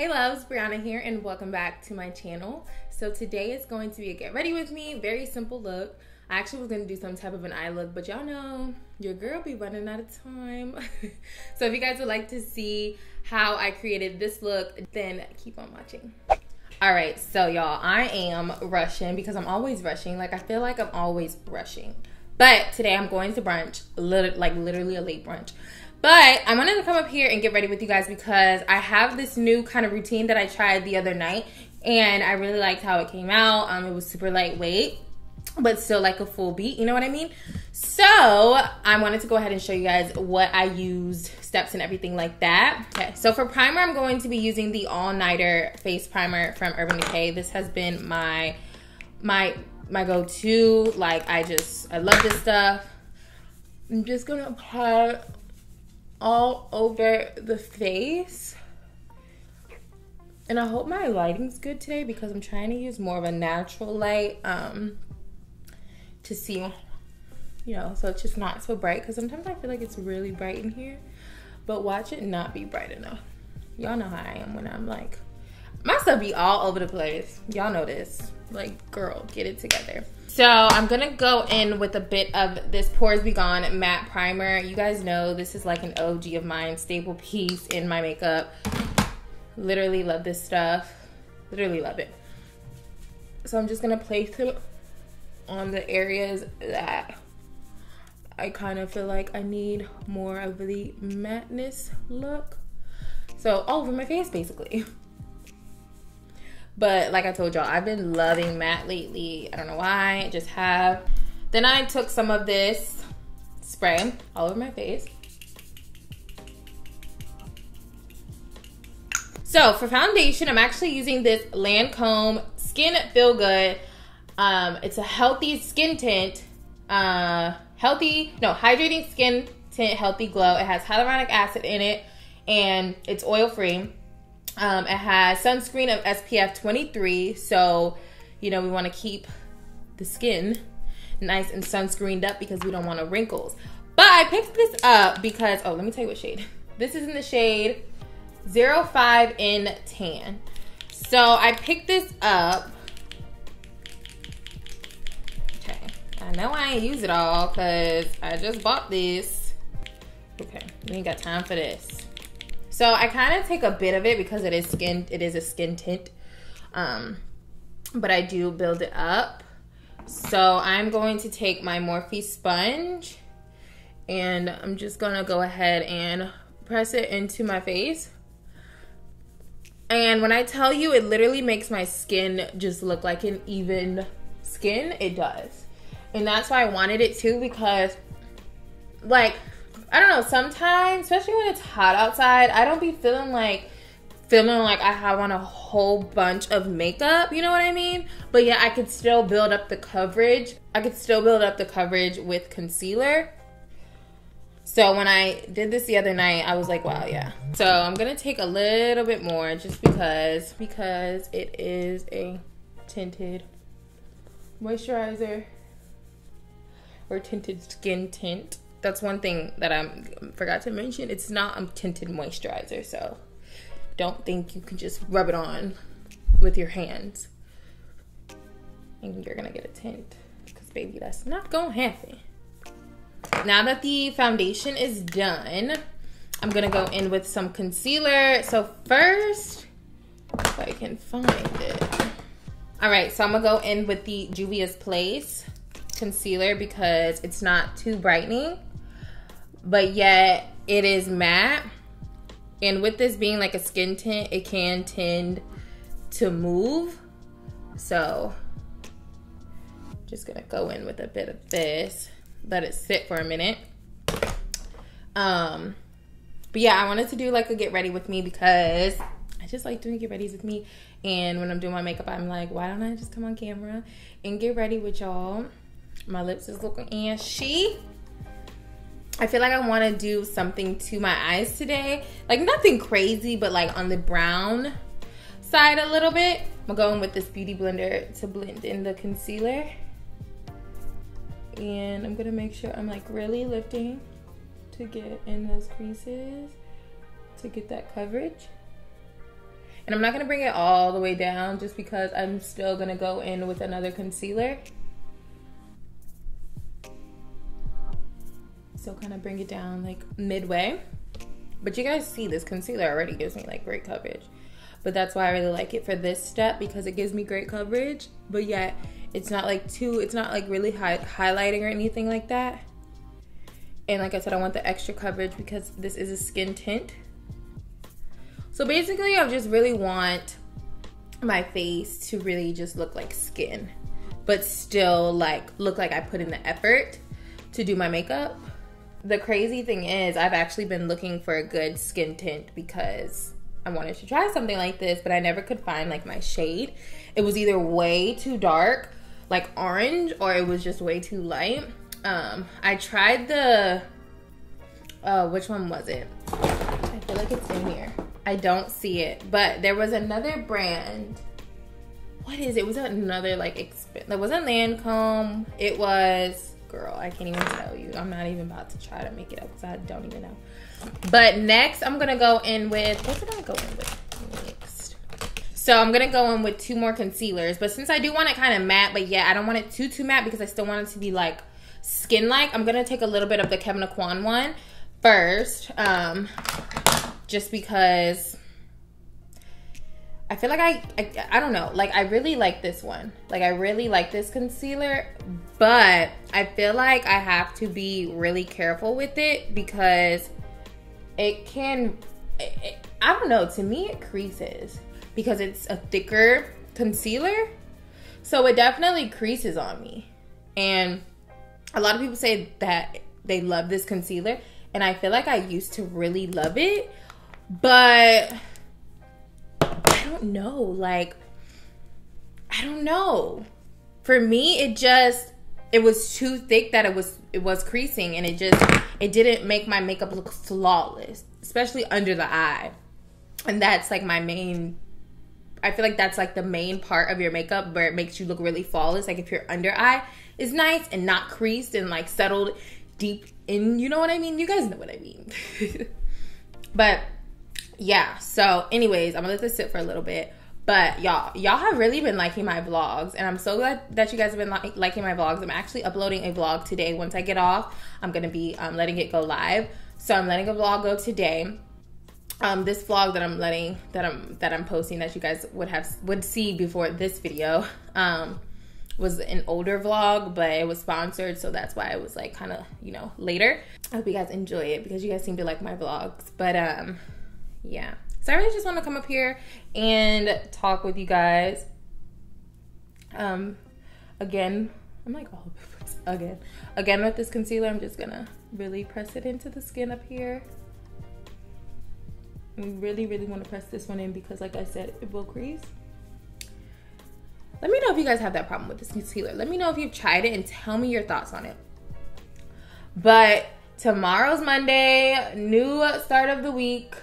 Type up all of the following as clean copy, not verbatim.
Hey loves, Brianna here and welcome back to my channel. So today is going to be a get ready with me, very simple look. I actually was gonna do some type of an eye look, but y'all know your girl be running out of time. So if you guys would like to see how I created this look, then keep on watching. All right, so y'all, I am rushing because I'm always rushing. Like I feel like I'm always rushing. But today I'm going to brunch, like literally a late brunch. But I wanted to come up here and get ready with you guys because I have this new kind of routine that I tried the other night and I really liked how it came out. It was super lightweight, but still like a full beat, you know what I mean? So I wanted to go ahead and show you guys what I used, steps and everything like that. Okay, so for primer, I'm going to be using the All Nighter Face Primer from Urban Decay. This has been my go-to, like I love this stuff. I'm just gonna apply all over the face, and I hope my lighting's good today because I'm trying to use more of a natural light to see, you know, so it's just not so bright, because sometimes I feel like it's really bright in here, but watch it not be bright enough. Y'all know how I am when I'm like, my stuff be all over the place, y'all know this, like girl, get it together. So I'm gonna go in with a bit of this Pores Be Gone matte primer. You guys know this is like an OG of mine, staple piece in my makeup. Literally love this stuff, literally love it. So I'm just gonna place it on the areas that I kind of feel like I need more of the matteness look. So all over my face basically. But like I told y'all, I've been loving matte lately. I don't know why, I just have. Then I took some of this spray all over my face. So for foundation, I'm actually using this Lancome Skin Feel Good. It's a healthy skin tint, hydrating skin tint, healthy glow. It has hyaluronic acid in it and it's oil-free. It has sunscreen of SPF 23, so you know we want to keep the skin nice and sunscreened up because we don't want no wrinkles. But I picked this up because, oh, let me tell you what shade. This is in the shade 05 in tan. So I picked this up. Okay, I know I ain't use it all because I just bought this. Okay, we ain't got time for this. So I kind of take a bit of it because it is skin, it is a skin tint, but I do build it up. So I'm going to take my Morphe sponge and I'm just gonna go ahead and press it into my face. And when I tell you, it literally makes my skin just look like an even skin, it does. And that's why I wanted it too, because like, I don't know, sometimes, especially when it's hot outside, I don't be feeling like I have on a whole bunch of makeup, you know what I mean? But yeah, I could still build up the coverage. I could still build up the coverage with concealer. So when I did this the other night, I was like, wow, yeah. So I'm gonna take a little bit more just because it is a tinted moisturizer or tinted skin tint. That's one thing that I forgot to mention. It's not a tinted moisturizer, so don't think you can just rub it on with your hands and you're gonna get a tint, because baby, that's not gonna happen. Now that the foundation is done, I'm gonna go in with some concealer. So first, if I can find it. All right, so I'm gonna go in with the Juvia's Place concealer because it's not too brightening, but yet it is matte, and with this being like a skin tint, it can tend to move. So just gonna go in with a bit of this, let it sit for a minute. But yeah, I wanted to do like a get ready with me because I just like doing get readies with me, and when I'm doing my makeup, I'm like, why don't I just come on camera and get ready with y'all? My lips is looking ashy. I feel like I want to do something to my eyes today, like nothing crazy, but like on the brown side a little bit. I'm going with this Beauty Blender to blend in the concealer, and I'm gonna make sure I'm like really lifting to get in those creases to get that coverage. And I'm not going to bring it all the way down just because I'm still going to go in with another concealer. So kind of bring it down like midway. But you guys see this concealer already gives me like great coverage. But that's why I really like it for this step, because it gives me great coverage, but yet it's not like too, it's not like really highlighting or anything like that. And like I said, I want the extra coverage because this is a skin tint. So basically I just really want my face to really just look like skin, but still like look like I put in the effort to do my makeup. The crazy thing is I've actually been looking for a good skin tint because I wanted to try something like this, but I never could find like my shade. It was either way too dark, like orange, or it was just way too light. I tried the, which one was it? I feel like it's in here. I don't see it, but there was another brand. What is it? It was another like, it wasn't Lancome. It was, girl, I can't even tell you. I'm not even about to try to make it up because I don't even know. But next, I'm gonna go in with, what did I go in with next? So I'm gonna go in with two more concealers, but since I do want it kind of matte, but yeah, I don't want it too matte because I still want it to be like skin-like. I'm gonna take a little bit of the Kevin Aquan one first, just because I feel like I don't know, like I really like this one. Like I really like this concealer, but I feel like I have to be really careful with it because it can, I don't know, to me it creases because it's a thicker concealer. So it definitely creases on me. And a lot of people say that they love this concealer, and I feel like I used to really love it, but I don't know, like, I don't know. For me, it just, it was too thick that it was creasing, and it just, it didn't make my makeup look flawless, especially under the eye. And that's like my main, I feel like that's like the main part of your makeup where it makes you look really flawless. Like if your under eye is nice and not creased and like settled deep in, you know what I mean? You guys know what I mean. But yeah, so anyways, I'm gonna let this sit for a little bit, but y'all have really been liking my vlogs, and I'm so glad that you guys have been liking my vlogs. I'm actually uploading a vlog today. Once I get off, I'm gonna be letting it go live. So I'm letting a vlog go today. This vlog that I'm letting, that I'm posting, that you guys would see before this video, was an older vlog, but it was sponsored, so that's why it was like kind of, you know, later. I hope you guys enjoy it because you guys seem to like my vlogs, but yeah, so I really just want to come up here and talk with you guys. Again, I'm like all over the place. Again with this concealer, I'm just gonna really press it into the skin up here. I really want to press this one in because, like I said, it will crease. Let me know if you guys have that problem with this concealer. Let me know if you've tried it and tell me your thoughts on it. But tomorrow's Monday, new start of the week.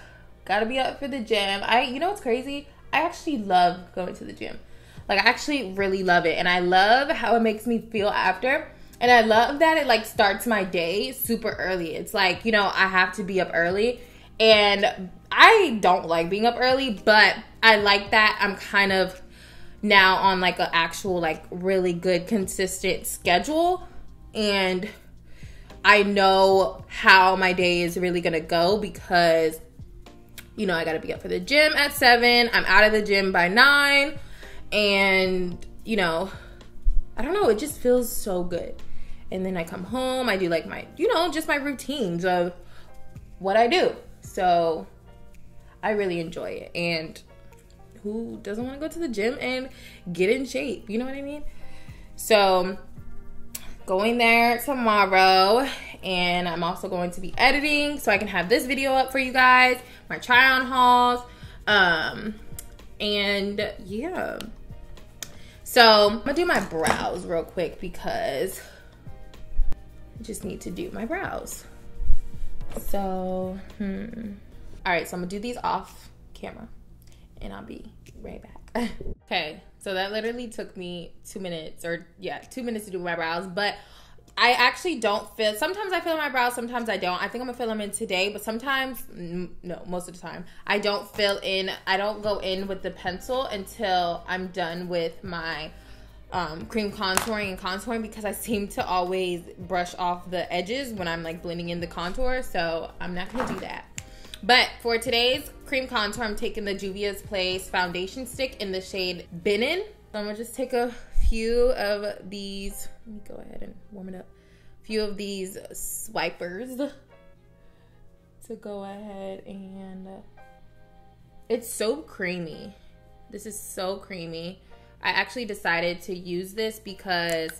Gotta be up for the gym. You know what's crazy? I actually love going to the gym. Like, I actually really love it. And I love how it makes me feel after. And I love that it, like, starts my day super early. It's like, you know, I have to be up early. And I don't like being up early, but I like that I'm kind of now on, like, an actual, like, really good, consistent schedule. And I know how my day is really gonna go because, you know, I gotta be up for the gym at 7. I'm out of the gym by 9. And, you know, I don't know, it just feels so good. And then I come home, I do like my, you know, just my routines of what I do. So I really enjoy it. And who doesn't wanna go to the gym and get in shape? You know what I mean? So going there tomorrow, and I'm also going to be editing so I can have this video up for you guys, my try on hauls, and yeah. So I'm gonna do my brows real quick because I just need to do my brows. So all right, so I'm gonna do these off camera and I'll be right back. Okay, so that literally took me 2 minutes, or yeah, 2 minutes to do my brows, but I actually don't feel, sometimes I feel my brows, sometimes I don't. I think I'm gonna fill them in today, but sometimes, no, most of the time, I don't fill in, I don't go in with the pencil until I'm done with my cream contouring and contouring, because I seem to always brush off the edges when I'm like blending in the contour, so I'm not gonna do that. But for today's cream contour, I'm taking the Juvia's Place foundation stick in the shade Binin. So I'm gonna just take a few of these, let me go ahead and warm it up, a few of these swipers to go ahead and, it's so creamy. This is so creamy. I actually decided to use this because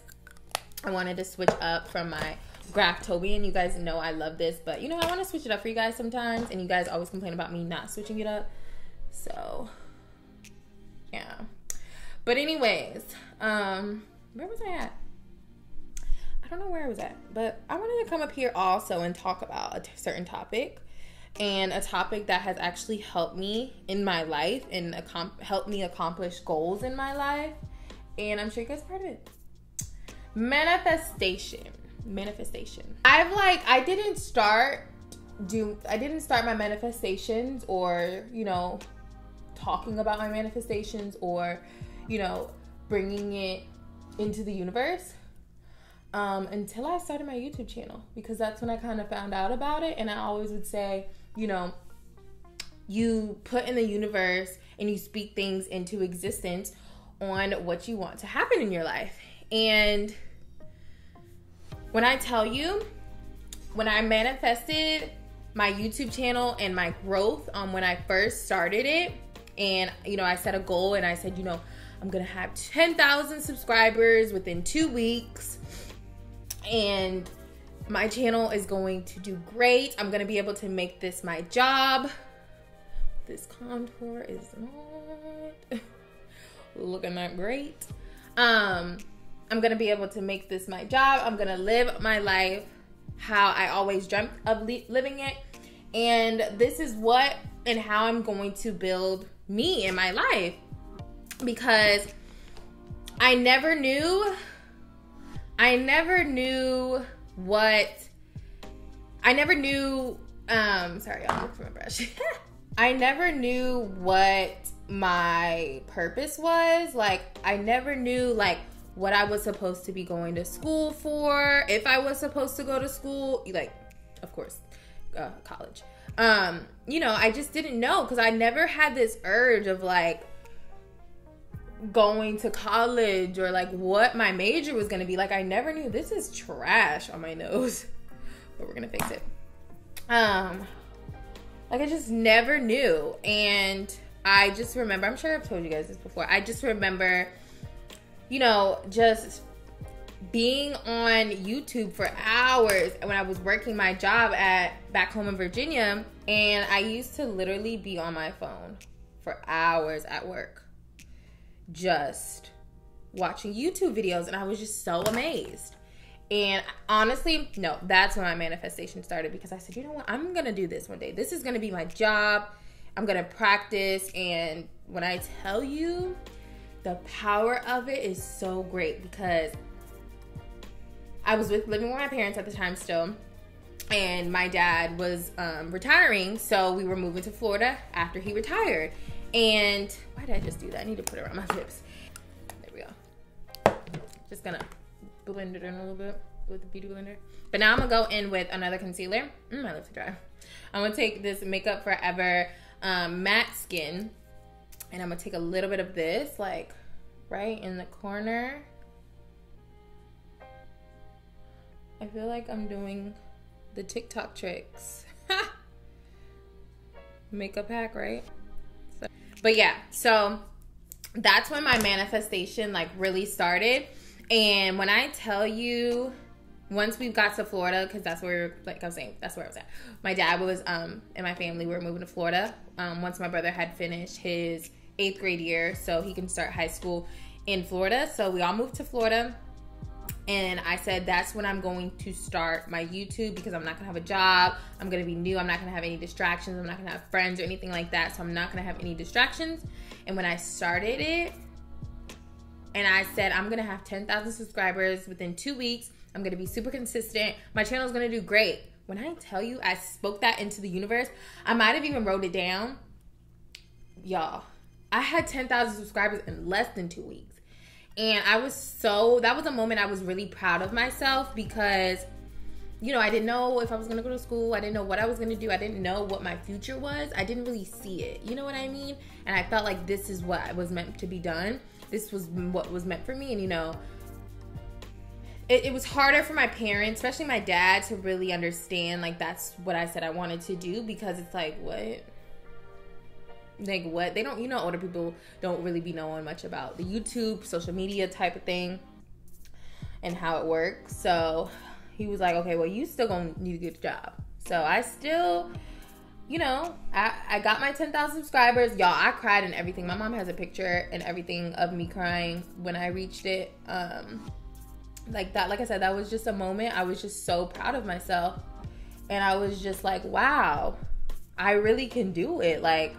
I wanted to switch up from my Graftobian. You guys know I love this, but you know, I want to switch it up for you guys sometimes, and you guys always complain about me not switching it up, so yeah. But anyways, where was I at? I don't know where I was at, but I wanted to come up here also and talk about a certain topic, and a topic that has actually helped me in my life and helped me accomplish goals in my life, and I'm sure you guys heard it. Manifestation. Manifestation. I didn't start my manifestations, or you know, talking about my manifestations, or you know, bringing it into the universe until I started my YouTube channel, because that's when I kind of found out about it. And I always would say, you know, you put in the universe and you speak things into existence on what you want to happen in your life. And when I tell you, when I manifested my YouTube channel and my growth when I first started it, and you know, I set a goal and I said, you know, I'm gonna have 10,000 subscribers within 2 weeks, and my channel is going to do great. I'm gonna be able to make this my job. This contour is not looking that great. I'm gonna be able to make this my job. I'm gonna live my life how I always dreamt of living it. And this is what and how I'm going to build me in my life, because sorry, I'll look for my brush. I never knew what my purpose was. Like, I never knew like what I was supposed to be going to school for, if I was supposed to go to school, like, of course, college. You know, I just didn't know, because I never had this urge of like going to college, or like what my major was gonna be. Like, I never knew. This is trash on my nose, but we're gonna fix it. Like, I just never knew. And I just remember, I'm sure I've told you guys this before, I just remember, you know, just being on YouTube for hours when I was working my job back home in Virginia, and I used to literally be on my phone for hours at work, just watching YouTube videos, and I was just so amazed. And honestly, no, that's when my manifestation started, because I said, you know what, I'm gonna do this one day. This is gonna be my job. I'm gonna practice. And when I tell you, the power of it is so great, because I was living with my parents at the time still, and my dad was retiring, so we were moving to Florida after he retired. And why did I just do that? I need to put it around my lips. There we go. Just gonna blend it in a little bit with the Beauty Blender. But now I'm gonna go in with another concealer. My lips are dry. I'm gonna take this Makeup Forever Matte Skin, and I'm gonna take a little bit of this, like right in the corner. I feel like I'm doing the TikTok tricks. Makeup hack, right? But yeah, so that's when my manifestation like really started. And when I tell you, once we got to Florida, because that's where, like I was saying, that's where I was at. My dad was, and my family were moving to Florida once my brother had finished his 8th grade year, so he can start high school in Florida. So we all moved to Florida. And I said, that's when I'm going to start my YouTube, because I'm not gonna have a job, I'm gonna be new, I'm not gonna have any distractions, I'm not gonna have friends or anything like that, so I'm not gonna have any distractions. And when I started it, and I said, I'm gonna have 10,000 subscribers within 2 weeks, I'm gonna be super consistent. My channel's gonna do great. When I tell you I spoke that into the universe, I might have even wrote it down. Y'all, I had 10,000 subscribers in less than 2 weeks. And I was so, that was a moment I was really proud of myself because, you know, I didn't know if I was gonna go to school. I didn't know what I was gonna do. I didn't know what my future was. I didn't really see it. You know what I mean? And I felt like this is what was meant to be done. This was what was meant for me. And, you know, it was harder for my parents, especially my dad, to really understand, like, that's what I said I wanted to do, because it's like, what? Like, what? They don't, you know, older people don't really be knowing much about the YouTube, social media type of thing and how it works. So he was like, okay, well, you still gonna need to get a job. So I still, you know, I got my 10,000 subscribers. Y'all, I cried and everything. My mom has a picture and everything of me crying when I reached it. Like that, like I said, that was just a moment. I was just so proud of myself. And I was just like, wow, I really can do it. Like,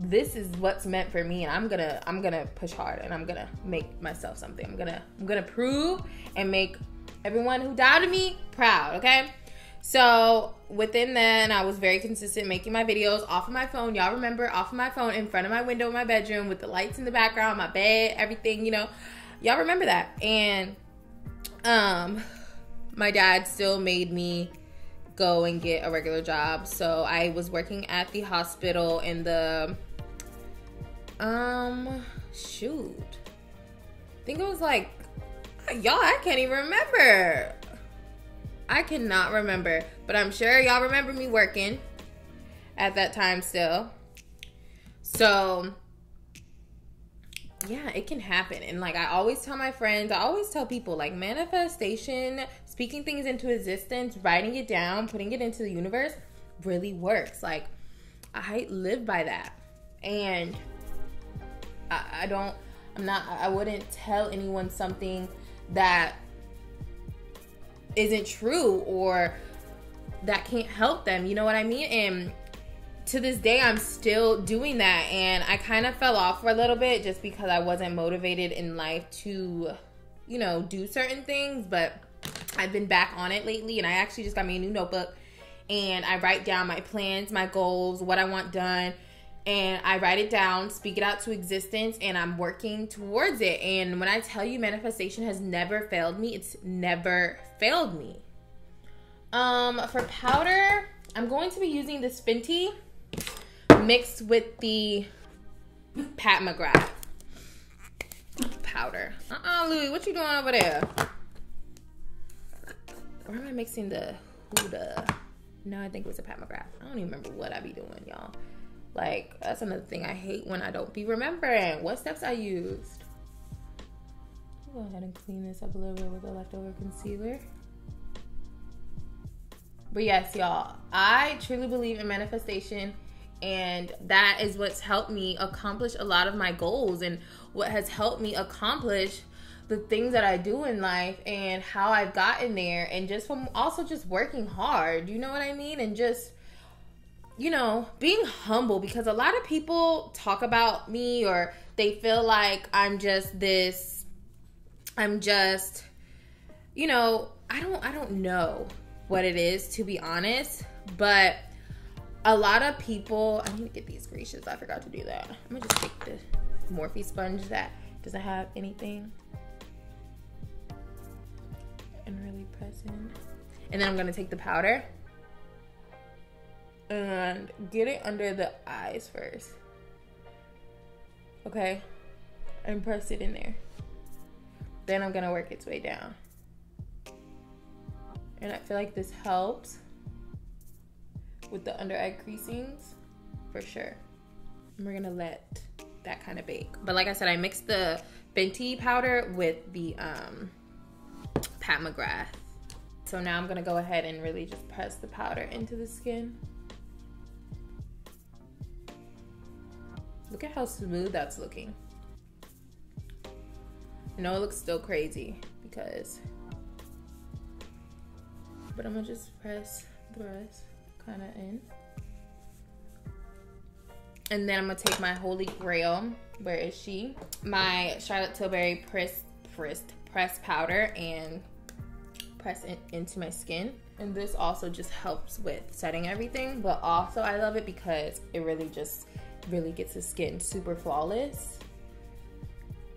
this is what's meant for me, and I'm gonna push hard, and I'm gonna make myself something. I'm gonna prove and make everyone who doubted me proud, okay? So within then, I was very consistent making my videos off of my phone. Y'all remember, off of my phone, in front of my window in my bedroom with the lights in the background, my bed, everything, you know. Y'all remember that. And my dad still made me go and get a regular job. So I was working at the hospital in the shoot, I think it was like, y'all, I can't even remember. I cannot remember, but I'm sure y'all remember me working at that time still. So yeah, it can happen. And like I always tell my friends, I always tell people, like, manifestation, speaking things into existence, writing it down, putting it into the universe really works. Like, I live by that. And I wouldn't tell anyone something that isn't true or that can't help them. You know what I mean? And to this day, I'm still doing that. And I kind of fell off for a little bit just because I wasn't motivated in life to, you know, do certain things. But I've been back on it lately, and I actually just got me a new notebook, and I write down my plans, my goals, what I want done, and I write it down, speak it out to existence, and I'm working towards it. And when I tell you manifestation has never failed me, it's never failed me. For powder, I'm going to be using this Fenty mixed with the Pat McGrath powder. Louie, what you doing over there? Or am I mixing the Huda? No, I think it was a Pat McGrath. I don't even remember what I be doing, y'all. Like, that's another thing I hate when I don't be remembering what steps I used. I'll go ahead and clean this up a little bit with the leftover concealer. But yes, y'all, I truly believe in manifestation, and that is what's helped me accomplish a lot of my goals and what has helped me accomplish the things that I do in life and how I've gotten there, and just from also just working hard, you know what I mean? And just, you know, being humble, because a lot of people talk about me, or they feel like I'm just this, I'm just, you know, I don't know what it is, to be honest, but a lot of people, I need to get these creases, I forgot to do that. I'm gonna just take the Morphe sponge that doesn't have anything and really press in. And then I'm gonna take the powder and get it under the eyes first. Okay, and press it in there. Then I'm gonna work its way down. And I feel like this helps with the under eye creasings for sure. And we're gonna let that kind of bake. But like I said, I mixed the Fenty powder with the Pat McGrath. So now I'm gonna go ahead and really just press the powder into the skin. Look at how smooth that's looking. I know it looks still crazy because, but I'm gonna just press the rest kind of in. And then I'm gonna take my holy grail, where is she? My Charlotte Tilbury pressed powder and press it into my skin. And this also just helps with setting everything, but also I love it because it really gets the skin super flawless,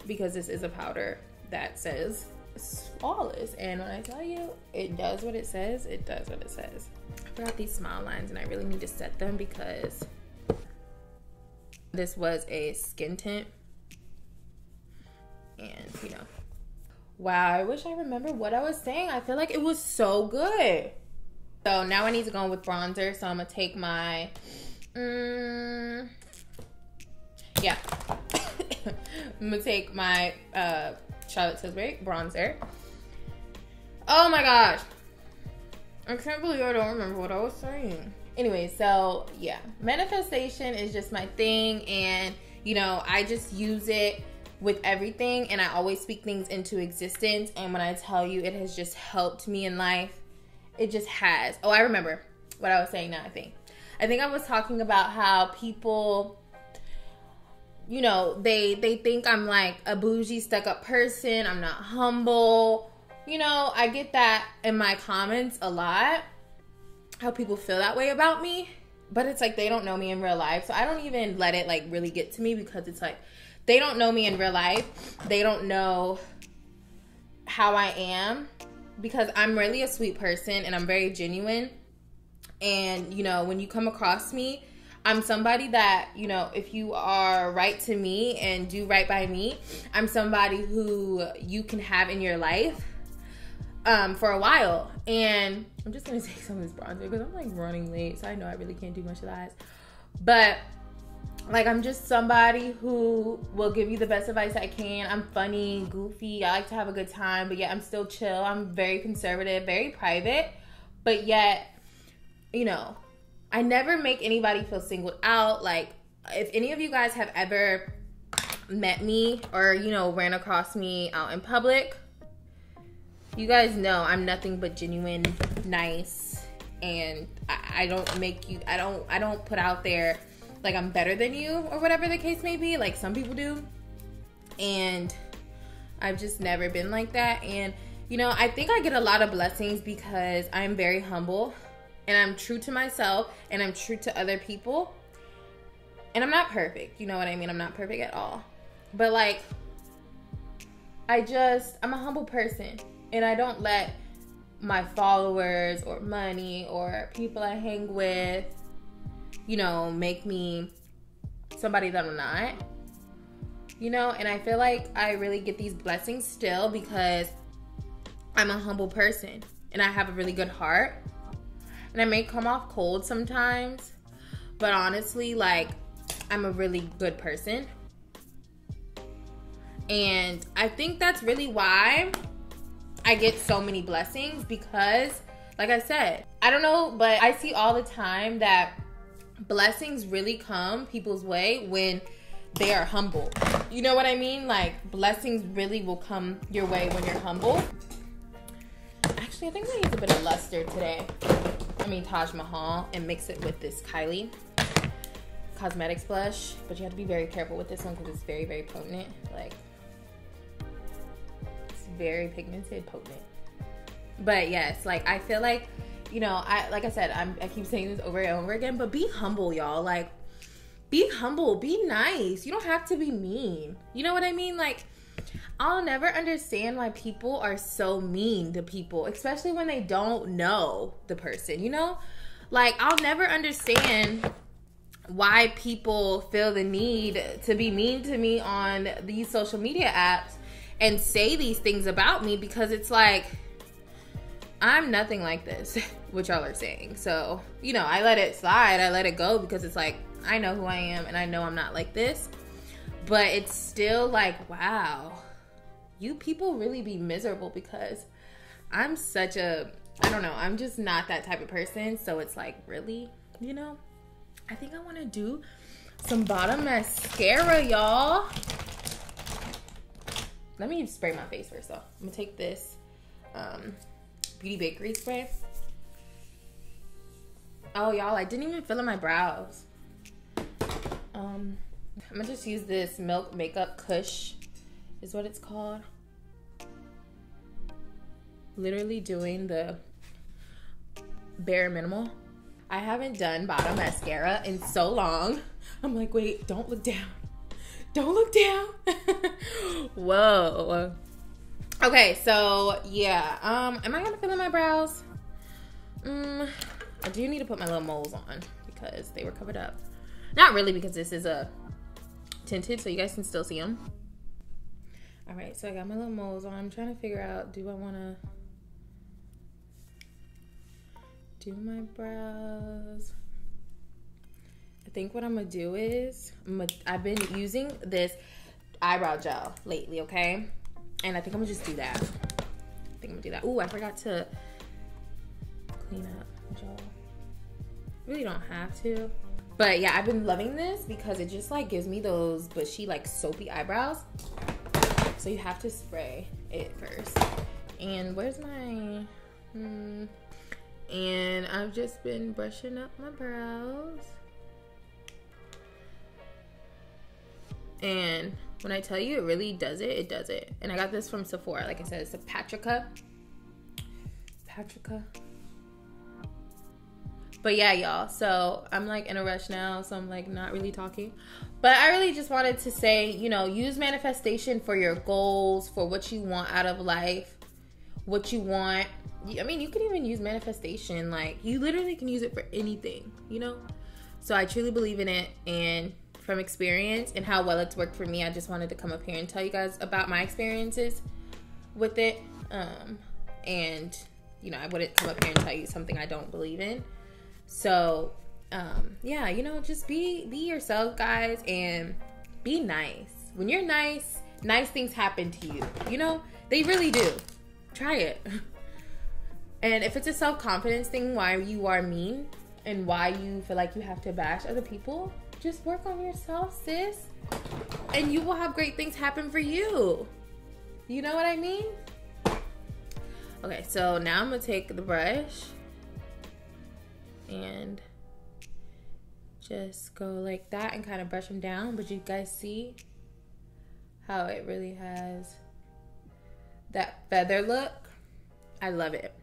because this is a powder that says flawless, and when I tell you it does what it says, it does what it says. I forgot these smile lines and I really need to set them because this was a skin tint, and you know. Wow, I wish I remember what I was saying. I feel like it was so good. So now I need to go in with bronzer. So I'm gonna take my, I'm gonna take my Charlotte Tilbury bronzer. Oh my gosh, I can't believe I don't remember what I was saying. Anyway, so yeah, manifestation is just my thing, and you know, I just use it with everything, and I always speak things into existence. And when I tell you, it has just helped me in life, it just has. Oh, I remember what I was saying now. I think I was talking about how people, you know, they think I'm like a bougie, stuck-up person. I'm not humble. You know, I get that in my comments a lot, how people feel that way about me, but it's like they don't know me in real life. So I don't even let it like really get to me, because it's like they don't know me in real life. They don't know how I am, because I'm really a sweet person and I'm very genuine. And, you know, when you come across me, I'm somebody that, you know, if you are right to me and do right by me, I'm somebody who you can have in your life for a while. And I'm just going to take some of this bronzer because I'm like running late, so I know I really can't do much of that. But like, I'm just somebody who will give you the best advice I can. I'm funny, goofy. I like to have a good time, but yet I'm still chill. I'm very conservative, very private, but yet, you know, I never make anybody feel singled out. Like, if any of you guys have ever met me or, you know, ran across me out in public, you guys know I'm nothing but genuine, nice, and I don't make you, I don't put out there like I'm better than you or whatever the case may be, like some people do. And I've just never been like that. And, you know, I think I get a lot of blessings because I'm very humble. And I'm true to myself, and I'm true to other people. And I'm not perfect, you know what I mean? I'm not perfect at all. But like, I'm a humble person. And I don't let my followers or money or people I hang with, you know, make me somebody that I'm not. You know, and I feel like I really get these blessings still because I'm a humble person. And I have a really good heart. And I may come off cold sometimes, but honestly, like, I'm a really good person. And I think that's really why I get so many blessings, because, like I said, I don't know, but I see all the time that blessings really come people's way when they are humble. You know what I mean? Like, blessings really will come your way when you're humble. Actually, I think I use a bit of luster today. I mean Taj Mahal, and mix it with this Kylie Cosmetics blush, but you have to be very careful with this one because it's very, very potent. Like, it's very pigmented, potent. But yes, like, I feel like, you know, like I said, I keep saying this over and over again, but be humble, y'all. Like, be humble, be nice. You don't have to be mean. You know what I mean? Like, I'll never understand why people are so mean to people, especially when they don't know the person, you know? Like, I'll never understand why people feel the need to be mean to me on these social media apps and say these things about me, because it's like, I'm nothing like this, which y'all are saying. So, you know, I let it slide, I let it go, because it's like, I know who I am and I know I'm not like this. But it's still like, wow, you people really be miserable, because I'm such a, I don't know, I'm just not that type of person. So it's like, really, you know? I think I want to do some bottom mascara, y'all. Let me spray my face first, though. I'm going to take this Beauty Bakery spray. Oh, y'all, I didn't even fill in my brows. I'm gonna just use this Milk Makeup Kush, is what it's called. literally doing the bare minimal. I haven't done bottom mascara in so long. I'm like, wait, don't look down. Don't look down. Whoa. Okay, so yeah. Am I gonna fill in my brows? I do need to put my little moles on because they were covered up. Not really, because this is a tinted, so you guys can still see them. All right, so I got my little moles on. I'm trying to figure out, do I wanna do my brows? I think what I'm gonna do is, I've been using this eyebrow gel lately, okay? And I think I'm gonna just do that. I think I'm gonna do that. Ooh, I forgot to clean up gel. Really don't have to. But yeah, I've been loving this because it just like gives me those bushy, like soapy eyebrows. So you have to spray it first. And where's my, and I've just been brushing up my brows. And when I tell you it really does it, it does it. And I got this from Sephora. Like I said, it's a Patrica. But yeah, y'all, so I'm like in a rush now, so I'm like not really talking. But I really just wanted to say, you know, use manifestation for your goals, for what you want out of life, what you want. I mean, you can even use manifestation. Like, you literally can use it for anything, you know? So I truly believe in it, and from experience and how well it's worked for me, I just wanted to come up here and tell you guys about my experiences with it. And, you know, I wouldn't come up here and tell you something I don't believe in. So, yeah, you know, just be yourself, guys, and be nice. When you're nice, nice things happen to you. You know, they really do. Try it. And if it's a self-confidence thing, why you are mean and why you feel like you have to bash other people, just work on yourself, sis. And you will have great things happen for you. You know what I mean? Okay, so now I'm gonna take the brush and just go like that and kind of brush them down. But you guys see how it really has that feather look? I love it.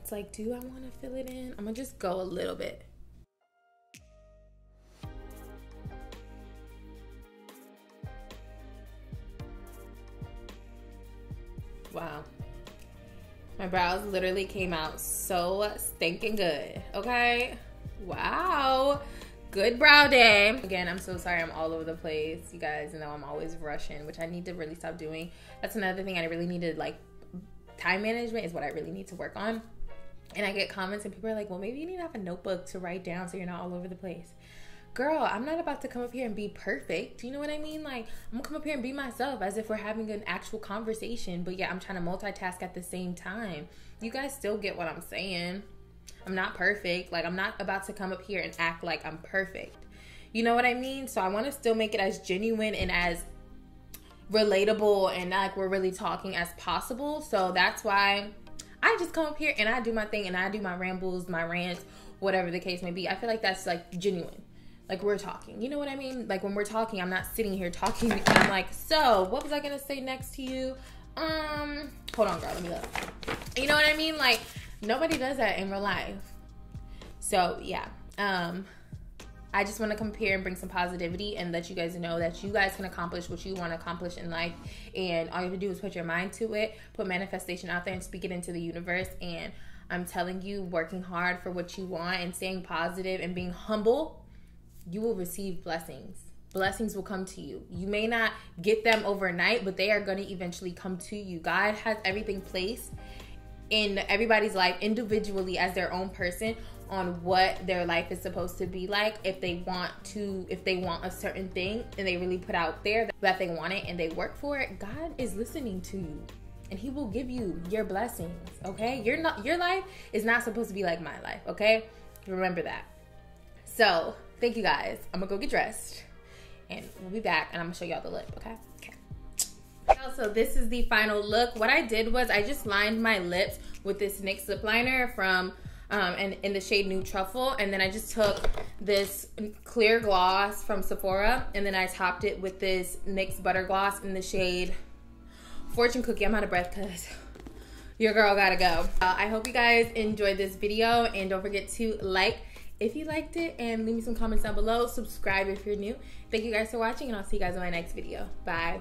It's like, do I want to fill it in? I'm gonna just go a little bit. Wow. My brows literally came out so stinking good, okay? Wow. Good brow day. Again, I'm so sorry I'm all over the place. You guys know I'm always rushing, which I need to really stop doing. That's another thing I really need to, like, time management is what I really need to work on. And I get comments and people are like, well, maybe you need to have a notebook to write down so you're not all over the place. Girl, I'm not about to come up here and be perfect. You know what I mean? Like, I'm gonna come up here and be myself as if we're having an actual conversation. But yeah, I'm trying to multitask at the same time. You guys still get what I'm saying. I'm not perfect. Like, I'm not about to come up here and act like I'm perfect. You know what I mean? So I want to still make it as genuine and as relatable and like we're really talking as possible. So that's why I just come up here and I do my thing and I do my rambles, my rants, whatever the case may be. I feel like that's like genuine. Like, we're talking, you know what I mean? Like, when we're talking, I'm not sitting here talking and I'm like, so what was I gonna say next to you? Hold on, girl, let me look. You know what I mean? Like, nobody does that in real life. So yeah, I just want to compare and bring some positivity and let you guys know that you guys can accomplish what you want to accomplish in life. And all you have to do is put your mind to it, put manifestation out there and speak it into the universe. And I'm telling you, working hard for what you want and staying positive and being humble, you will receive blessings. Blessings will come to you. You may not get them overnight, but they are going to eventually come to you. God has everything placed in everybody's life individually as their own person on what their life is supposed to be like, if they want a certain thing and they really put out there that they want it and they work for it. God is listening to you and he will give you your blessings, okay? Your life is not supposed to be like my life, okay? Remember that. So thank you guys. I'm gonna go get dressed and we'll be back and I'm gonna show y'all the lip, okay? So this is the final look. What I did was I just lined my lips with this NYX lip liner from in the shade New Truffle, and then I just took this clear gloss from Sephora and then I topped it with this NYX butter gloss in the shade Fortune Cookie. I'm out of breath because your girl gotta go. I hope you guys enjoyed this video, and don't forget to like if you liked it, and leave me some comments down below. Subscribe if you're new. Thank you guys for watching, and I'll see you guys in my next video. Bye.